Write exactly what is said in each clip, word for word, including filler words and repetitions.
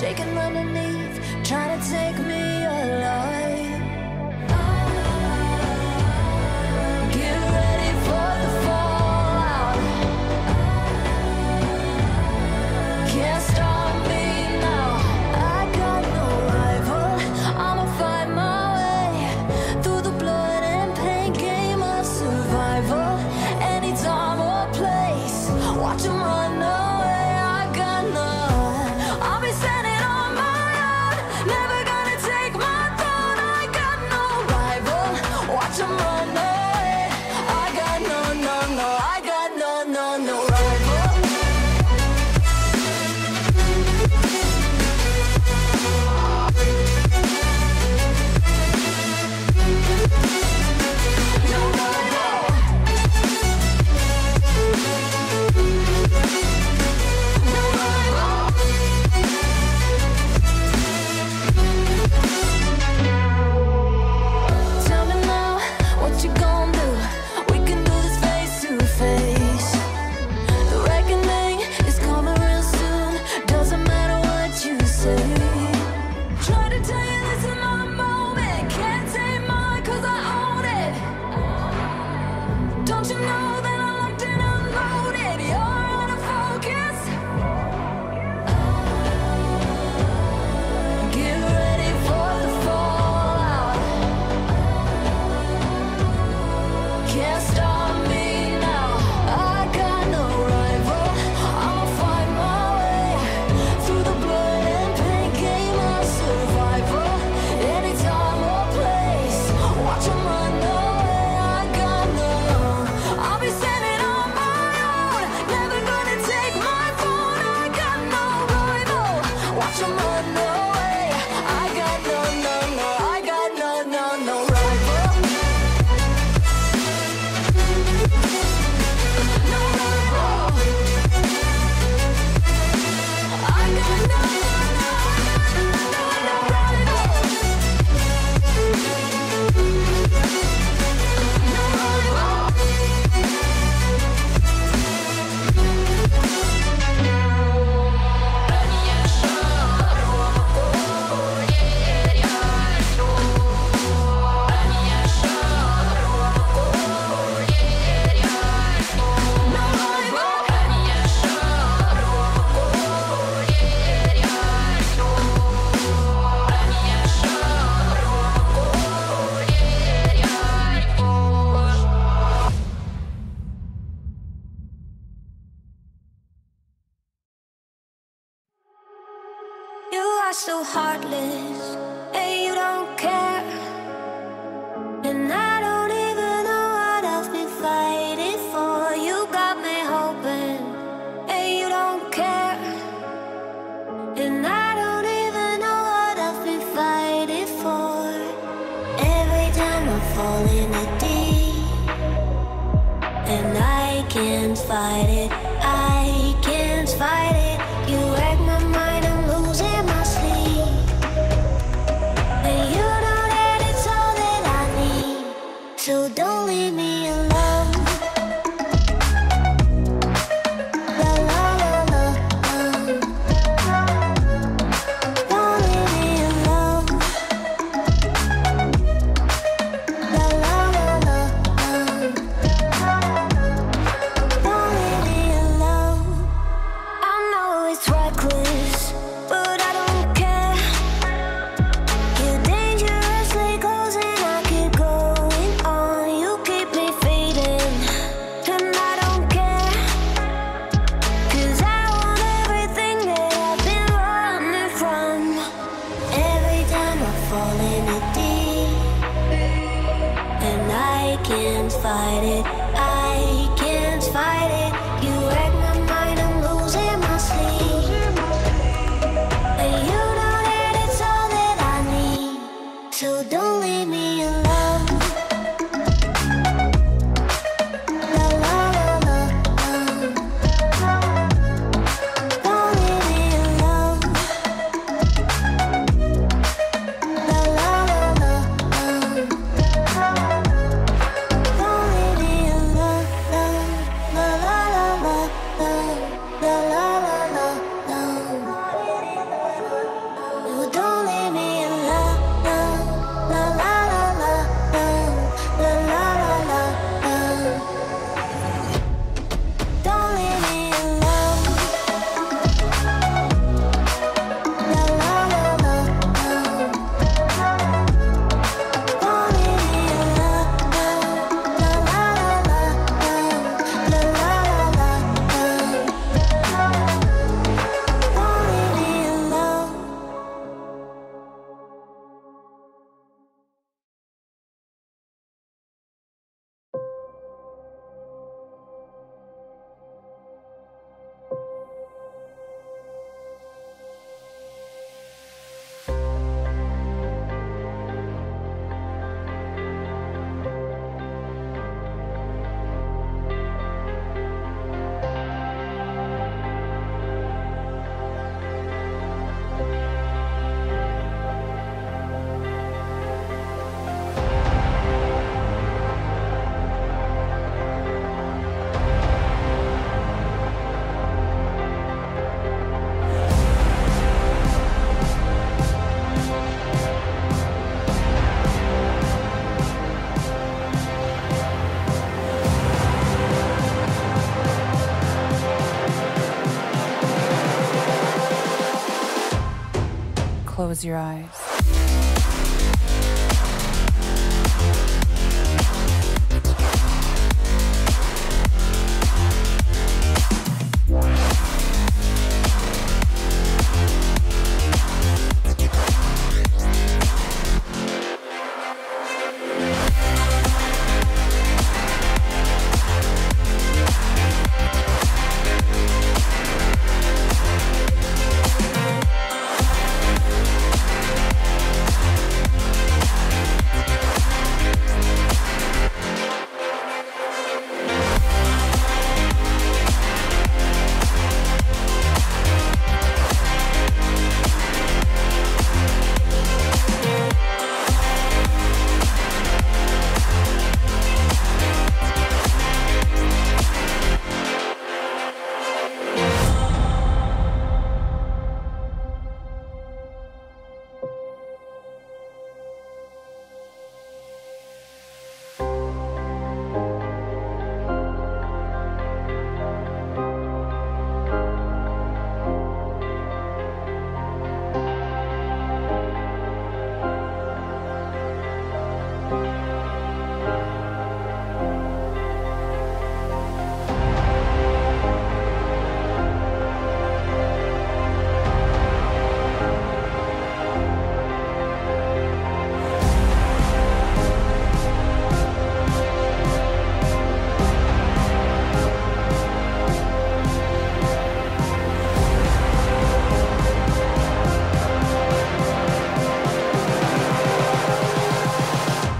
shaking underneath, trying to take me alive. Get ready for the fallout. Can't stop me now. I got no rival. I'ma find my way through the blood and pain, game of survival. Any time or place, watch 'em run away. I got none. I'll be standing. So heartless, and you don't care, and I don't even know what I've been fighting for. You got me hoping, and you don't care, and I don't even know what I've been fighting for. Every time I fall in the deep, and I can't fight it, I can't fight it. You wreck my mind, I'm losing my sleep. close your eyes. Close your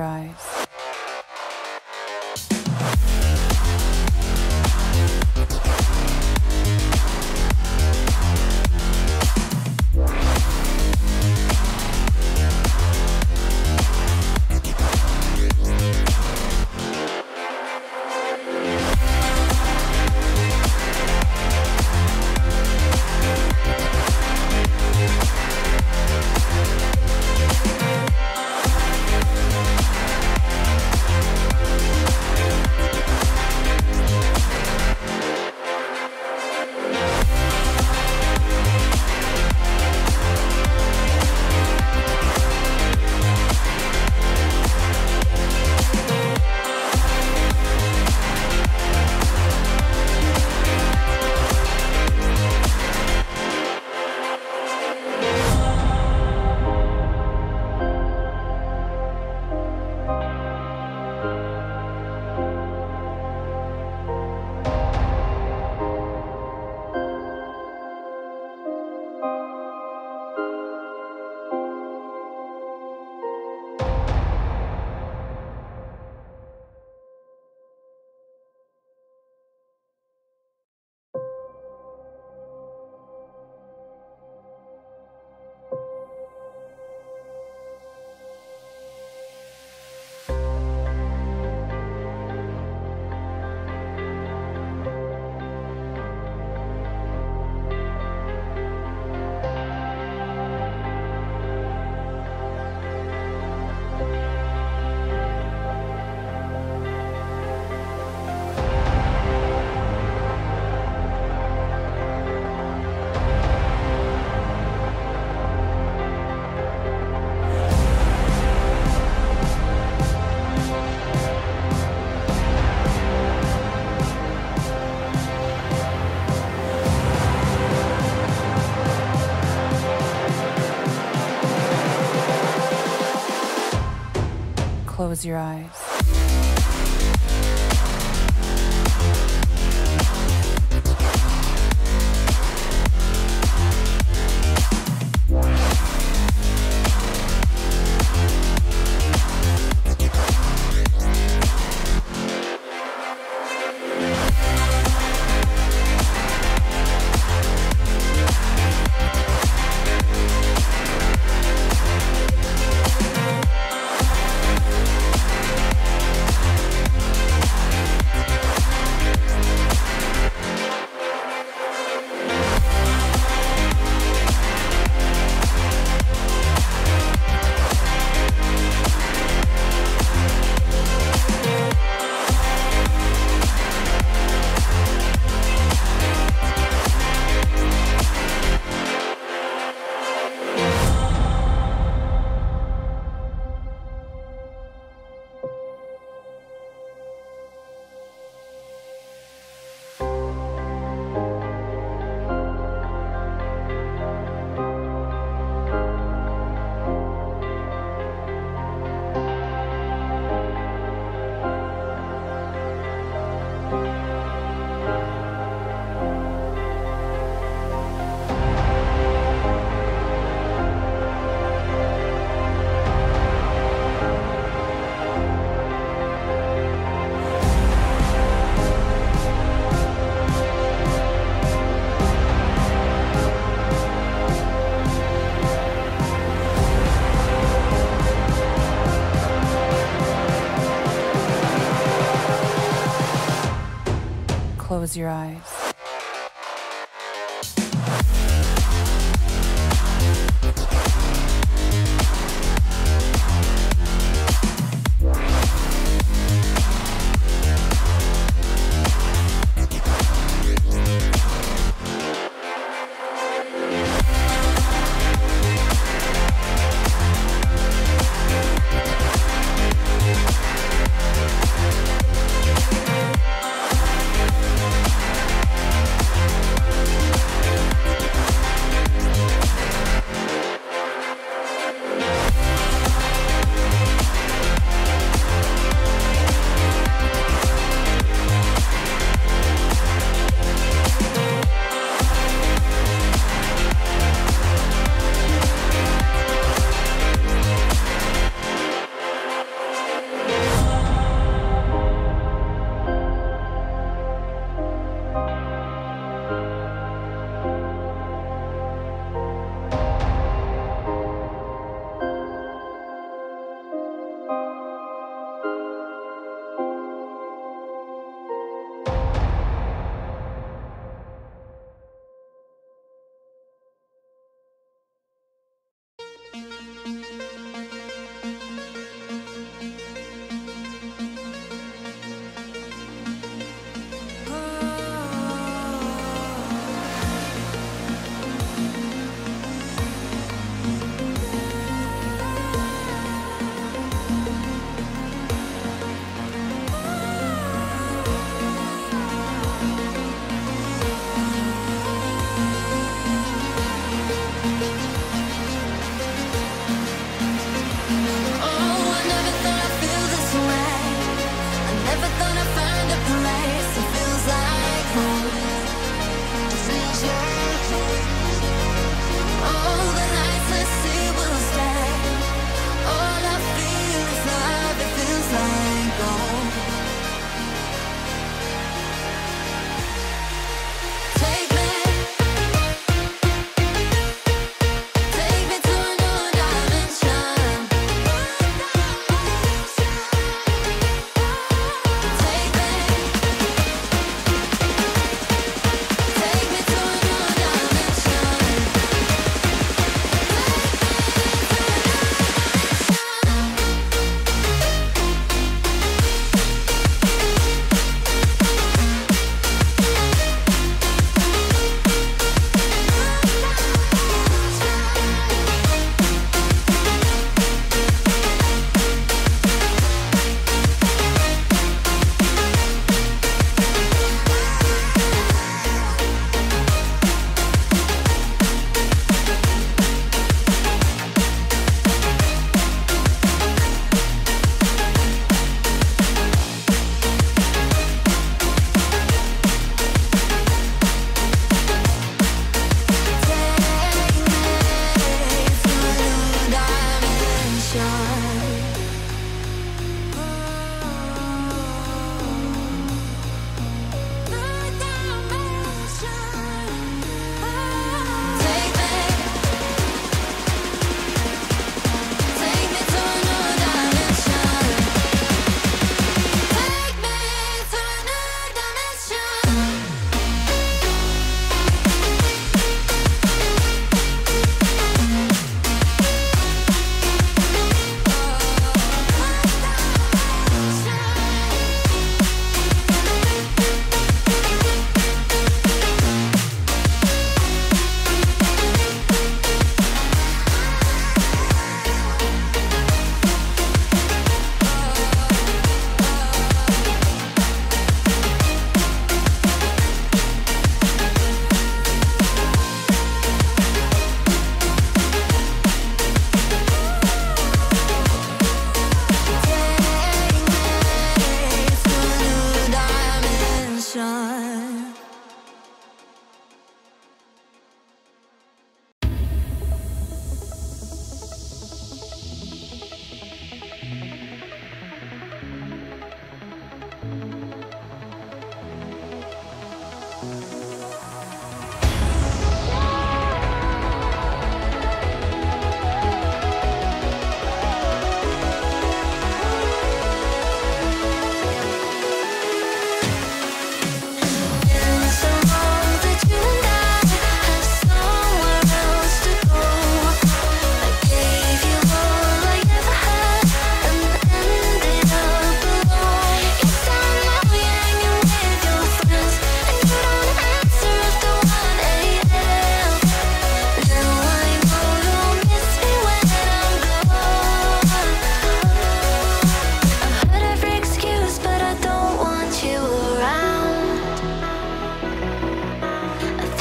eyes. Close your eyes. Close your eyes.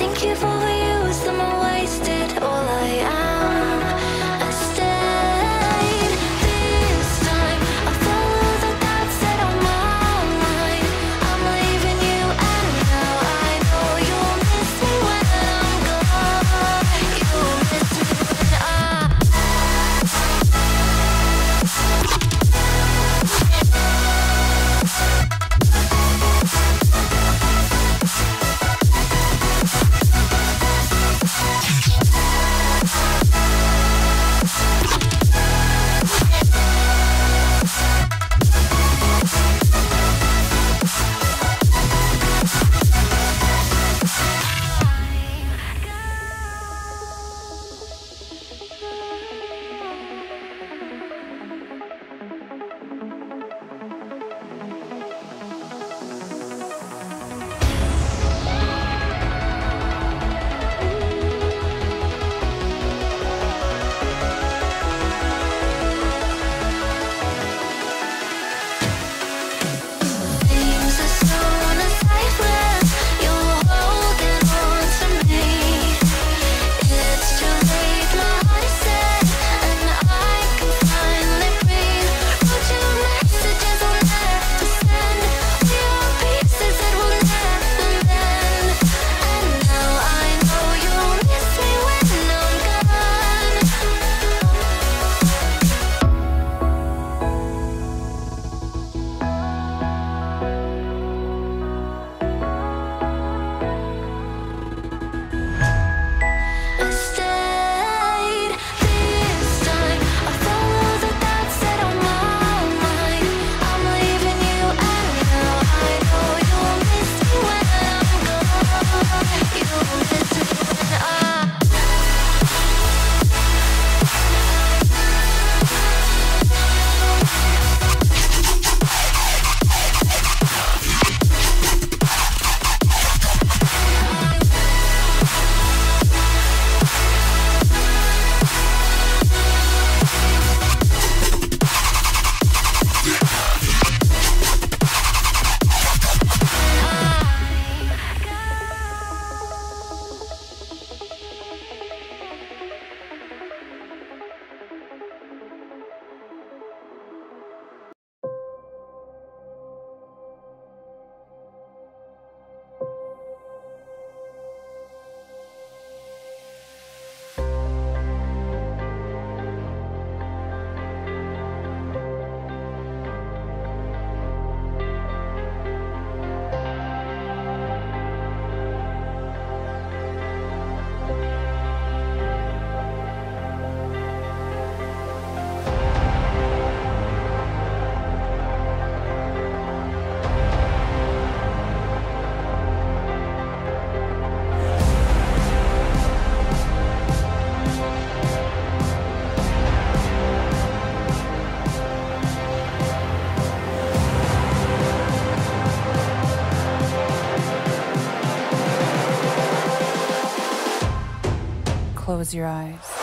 think you've overused them and wasted all I am. I stayed this time. I follow the dots that are mine. I'm leaving you and now I know you'll miss me when I'm gone. You'll miss me when I... Close your eyes.